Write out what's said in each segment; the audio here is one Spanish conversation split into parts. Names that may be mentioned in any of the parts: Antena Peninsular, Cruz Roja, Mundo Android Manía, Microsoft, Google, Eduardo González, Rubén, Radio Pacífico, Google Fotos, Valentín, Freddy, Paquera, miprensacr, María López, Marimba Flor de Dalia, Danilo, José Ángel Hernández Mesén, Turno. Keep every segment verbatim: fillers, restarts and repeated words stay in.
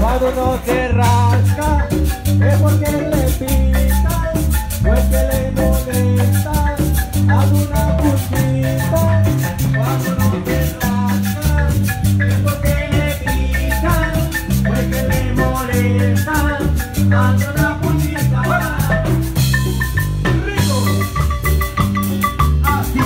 Cuando no se rasca es porque le pica, no es que le molesta a una puntita. Cuando no se rasca es porque le pica, no es que le molesta a una puntita. ¡Rico! Así,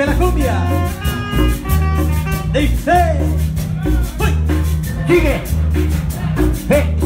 vive la cumbia. Dice, uy, sigue. Hey, hey.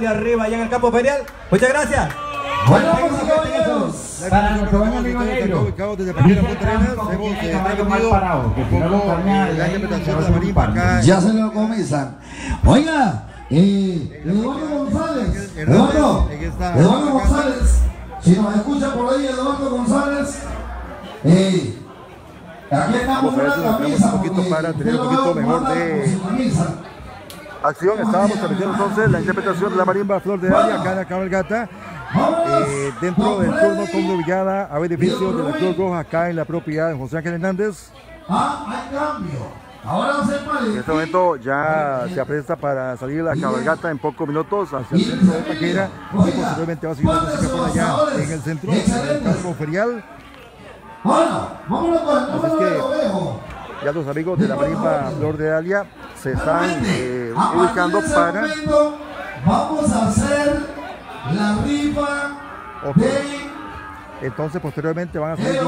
de arriba, allá en el campo ferial. Muchas gracias. Bueno, vamos a caballeros. Para nuestro buen amigo negro. Ya se lo comienzan. Oiga, eh, Eduardo González. Eduardo, Eduardo González. Si nos escucha por ahí, Eduardo González. Eh, aquí estamos en la camisa. Un poquito para tener un poquito mejor de acción. Estábamos repitiendo entonces la interpretación de la marimba Flor de Dalia, cara cabalgata. Eh, dentro del turno con brigada a beneficio de la Cruz Roja acá en la propiedad de José Ángel Hernández. Ah, hay cambio. Ahora se en este momento ya se apresta para salir la cabalgata en pocos minutos hacia el centro de Paquera. Y posteriormente va a seguir la música por allá en el centro, en el campo ferial. Así es que ya los amigos de la marimba Flor de Dalia se están eh, ubicando para. Vamos a hacer la rifa. Okay. Entonces posteriormente van a salir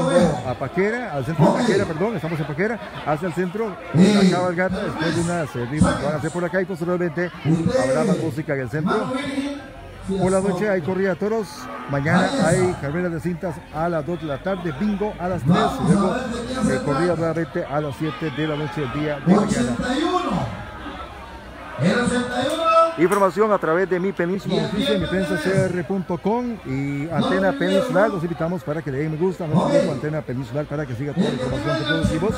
a Paquera, al centro de Paquera, perdón, estamos en Paquera, hacia el centro, la cabalgata, después de unas rifas que van a hacer por acá y posteriormente habrá más música en el centro. Por la noche hay corrida de toros, mañana hay carreras de cintas a las dos de la tarde, bingo a las tres, y luego eh, corrida nuevamente a las siete de la noche del día de mañana. Información a través de Mi Península Noticia, mi prensa c r punto com y Antena Peninsular. Los invitamos para que le den me gusta a nuestro amigo Antena Peninsular para que siga toda la información que producimos.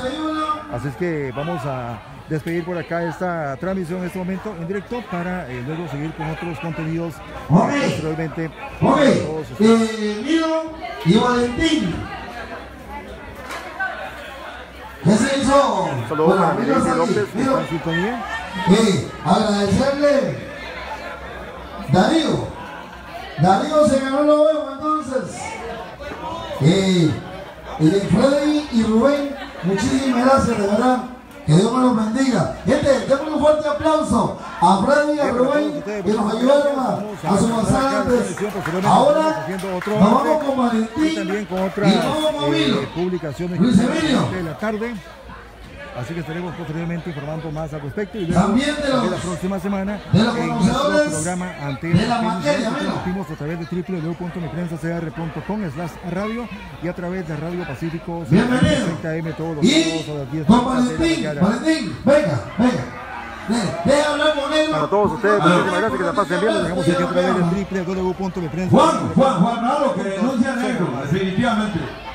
Así es que vamos a despedir por acá esta transmisión en este momento en directo para eh, luego seguir con otros contenidos. Okay. Posteriormente. Okay. Eh, Miro y Valentín. ¿Qué se hizo? Saludos a María López, que está en sintonía. Eh, agradecerle. Danilo, Danilo se ganó los huevos entonces. Eh, eh, Freddy y Rubén, muchísimas gracias, de verdad. Que Dios me los bendiga. Gente, démosle un fuerte aplauso a Freddy y a Rubén que nos ayudaron a, a su pasada antes. Ahora nos vamos con Valentín y también con otras eh, publicaciones de la tarde. Así que estaremos posteriormente informando más al respecto y luego también de, los, de la próxima semana de los en nuestro programa Antena de la materia, que transmitimos a través de doble u doble u doble u punto mi prensa c r punto com barra radio y a través de Radio Pacífico setenta m todos los días a las diez de la mañana. Valentín, venga, venga. Para todos ustedes, muchísimas gracias, que la pasen bien. Nos dejamos aquí a través de doble u doble u doble u punto mi prensa c r punto com barra radio. Juan, Juan, Juan, claro que denuncia negro, definitivamente.